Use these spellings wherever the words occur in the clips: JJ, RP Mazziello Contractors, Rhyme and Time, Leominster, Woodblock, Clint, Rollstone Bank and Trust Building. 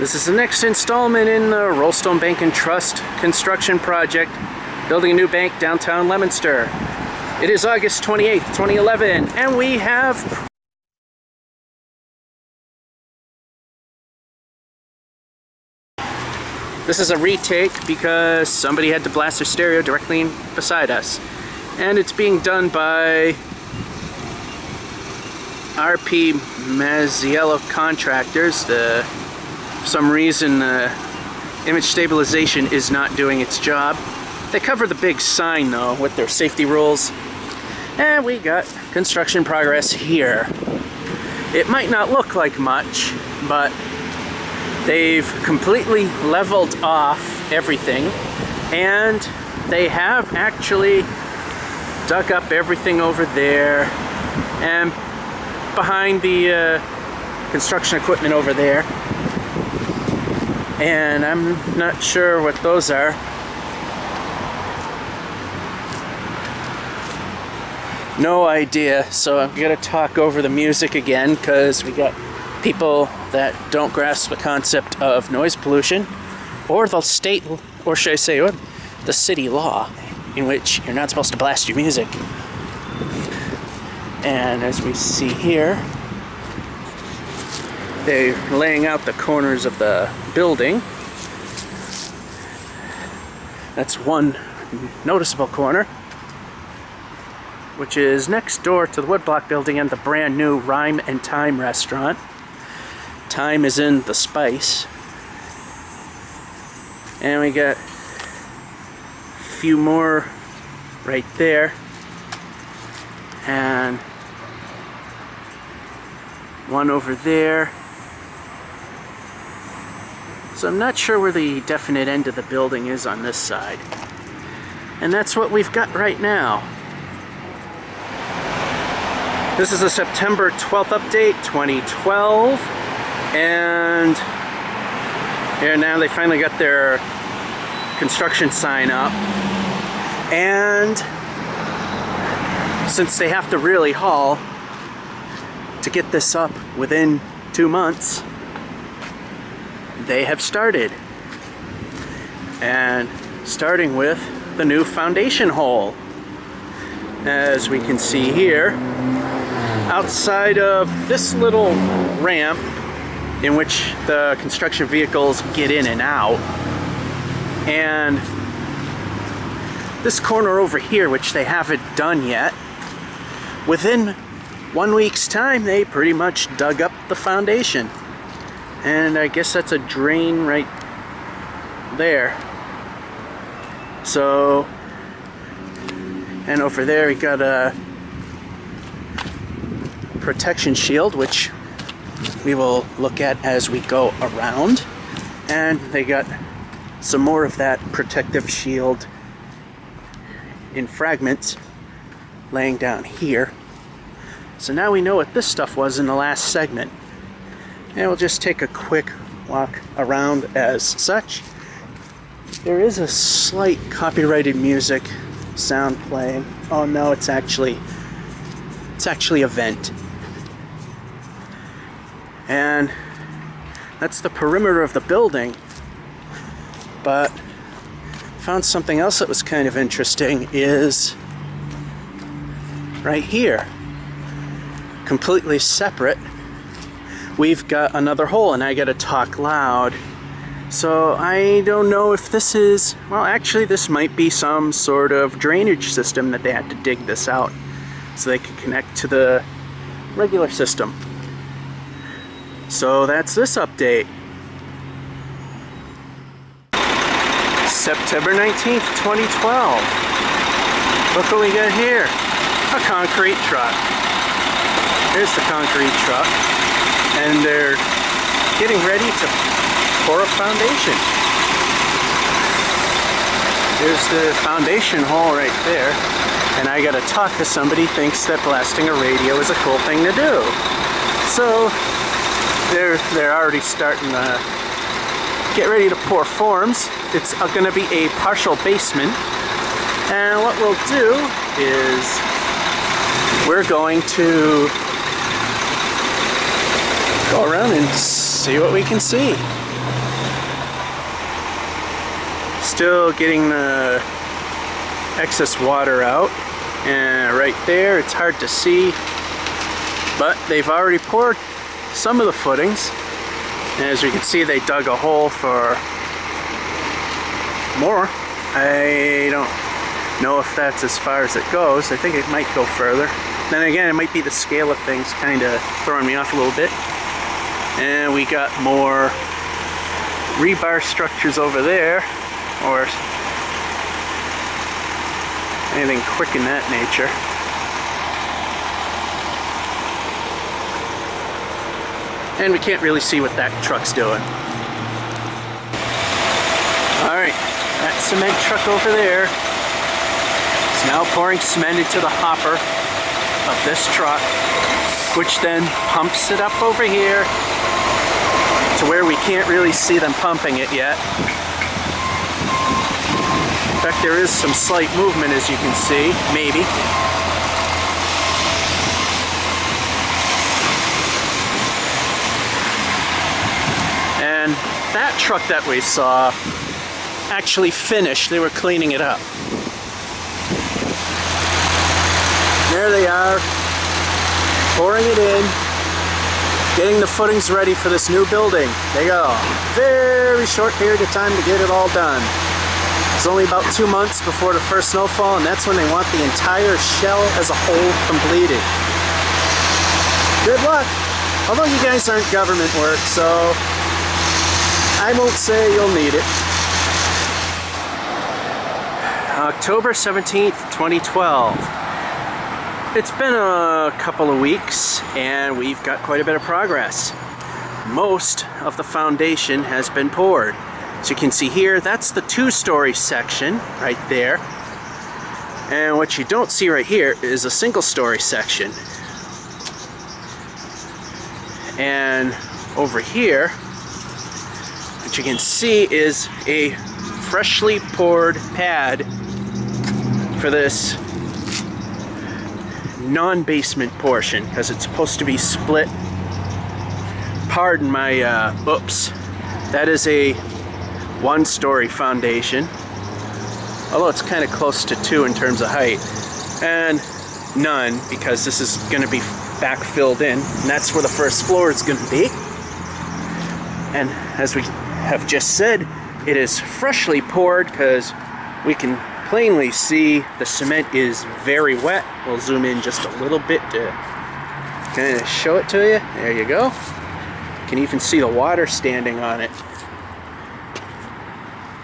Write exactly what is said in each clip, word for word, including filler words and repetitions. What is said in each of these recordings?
This is the next installment in the Rollstone Bank and Trust construction project, building a new bank downtown Leominster. It is August twenty-eighth, twenty eleven, and we have this is a retake because somebody had to blast their stereo directly beside us. And it's being done by R P Mazziello Contractors. The For some reason, uh, image stabilization is not doing its job. They cover the big sign, though, with their safety rules. And we got construction progress here. It might not look like much, but they've completely leveled off everything. And they have actually dug up everything over there. And behind the uh, construction equipment over there. And I'm not sure what those are. No idea, so I'm gonna talk over the music again because we got people that don't grasp the concept of noise pollution or the state, or should I say, or the city law in which you're not supposed to blast your music. And as we see here, they're laying out the corners of the building. That's one noticeable corner, which is next door to the Woodblock building and the brand new Rhyme and Time restaurant. Time is in the spice. And we got a few more right there. And one over there. So I'm not sure where the definite end of the building is on this side. And that's what we've got right now. This is a September twelfth update, twenty twelve. And here now they finally got their construction sign up. And since they have to really haul to get this up within two months, they have started, and starting with the new foundation hole. As we can see here, outside of this little ramp in which the construction vehicles get in and out, and this corner over here, which they haven't done yet, within one week's time they pretty much dug up the foundation. And I guess that's a drain right there. So, and over there we got a protection shield, which we will look at as we go around. And they got some more of that protective shield in fragments laying down here. So now we know what this stuff was in the last segment. And we'll just take a quick walk around as such. There is a slight copyrighted music sound playing. Oh no, it's actually it's actually a vent. And that's the perimeter of the building. But I found something else that was kind of interesting is right here. Completely separate. We've got another hole, and I gotta talk loud. So I don't know if this is, well actually this might be some sort of drainage system that they had to dig this out so they could connect to the regular system. So that's this update. September nineteenth, twenty twelve. Look what we got here. A concrete truck. Here's the concrete truck. And they're getting ready to pour a foundation. There's the foundation hole right there. And I gotta talk to somebody who thinks that blasting a radio is a cool thing to do. So they're, they're already starting to get ready to pour forms. It's gonna be a partial basement. And what we'll do is we're going to go around and see what we can see. still getting the excess water out, and right there it's hard to see, but they've already poured some of the footings, and as you can see they dug a hole for more. I don't know if that's as far as it goes. I think it might go further. Then again, it might be the scale of things kind of throwing me off a little bit. And we got more rebar structures over there, or anything quick in that nature. And we can't really see what that truck's doing. Alright, that cement truck over there is now pouring cement into the hopper of this truck, which then pumps it up over here to where we can't really see them pumping it yet. In fact, there is some slight movement, as you can see, maybe. And that truck that we saw actually finished. They were cleaning it up. There they are, pouring it in, getting the footings ready for this new building. They got a very short period of time to get it all done. It's only about two months before the first snowfall, and that's when they want the entire shell as a whole completed. Good luck! Although you guys aren't government work, so I won't say you'll need it. October seventeenth, twenty twelve. It's been a couple of weeks and we've got quite a bit of progress. Most of the foundation has been poured. As you can see here, that's the two-story section right there. And what you don't see right here is a single-story section. And over here, what you can see is a freshly poured pad for this non-basement portion, because it's supposed to be split. Pardon my uh, oops. That is a one-story foundation, although it's kind of close to two in terms of height, and none, because this is going to be backfilled in, and that's where the first floor is going to be. And as we have just said, it is freshly poured, because we can plainly see the cement is very wet. We'll zoom in just a little bit to kind of show it to you. There you go. You can even see the water standing on it.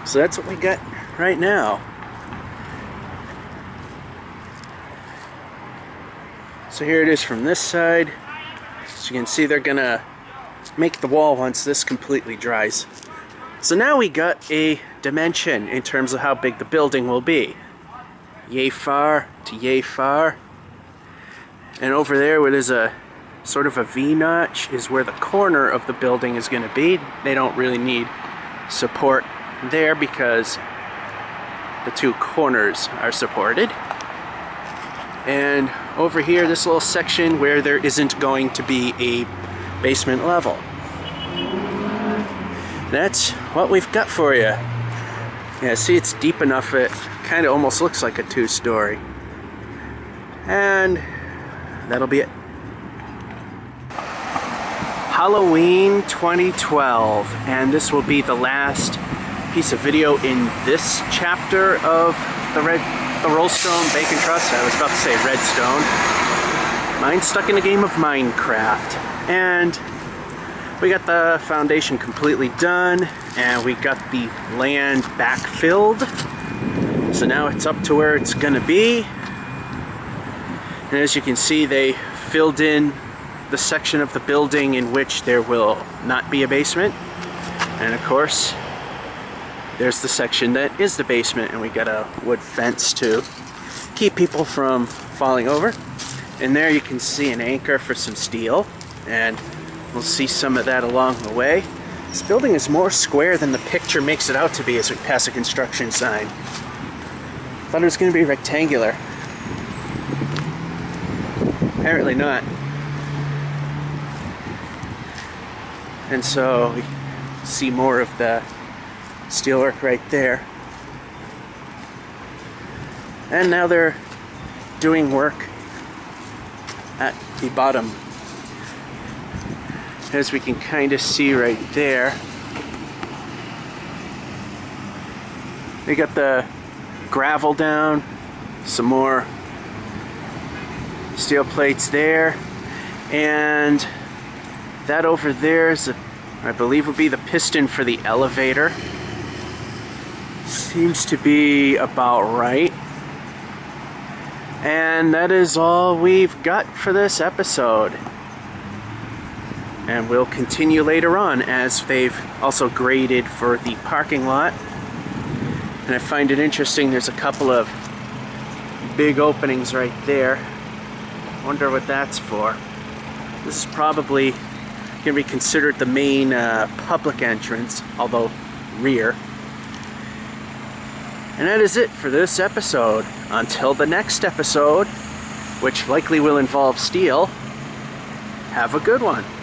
So that's what we got right now. So here it is from this side. So you can see they're gonna make the wall once this completely dries. So now we got a dimension in terms of how big the building will be. Yay far to yay far. And over there where there's a sort of a V-notch is where the corner of the building is going to be. They don't really need support there because the two corners are supported. And over here, this little section where there isn't going to be a basement level. That's what we've got for you. Yeah, see, it's deep enough, it kind of almost looks like a two-story. And that'll be it. Halloween twenty twelve, and this will be the last piece of video in this chapter of the, Red, the Rollstone Bank and Trust. I was about to say Redstone. Mine's stuck in a game of Minecraft. And we got the foundation completely done, and we got the land backfilled. So now it's up to where it's gonna be. And as you can see, they filled in the section of the building in which there will not be a basement. And of course, there's the section that is the basement, and we got a wood fence to keep people from falling over. And there you can see an anchor for some steel, and we'll see some of that along the way. This building is more square than the picture makes it out to be as we pass a construction sign. Thought it was going to be rectangular. Apparently not. And so we see more of the steelwork right there. and now they're doing work at the bottom, as we can kind of see right there. They got the gravel down, some more steel plates there, and that over there is, a, I believe, would be the piston for the elevator. Seems to be about right. And that is all we've got for this episode. And we'll continue later on, as they've also graded for the parking lot. And I find it interesting, there's a couple of big openings right there. Wonder what that's for. This is probably going to be considered the main uh, public entrance, although rear. And that is it for this episode. Until the next episode, which likely will involve steel, have a good one.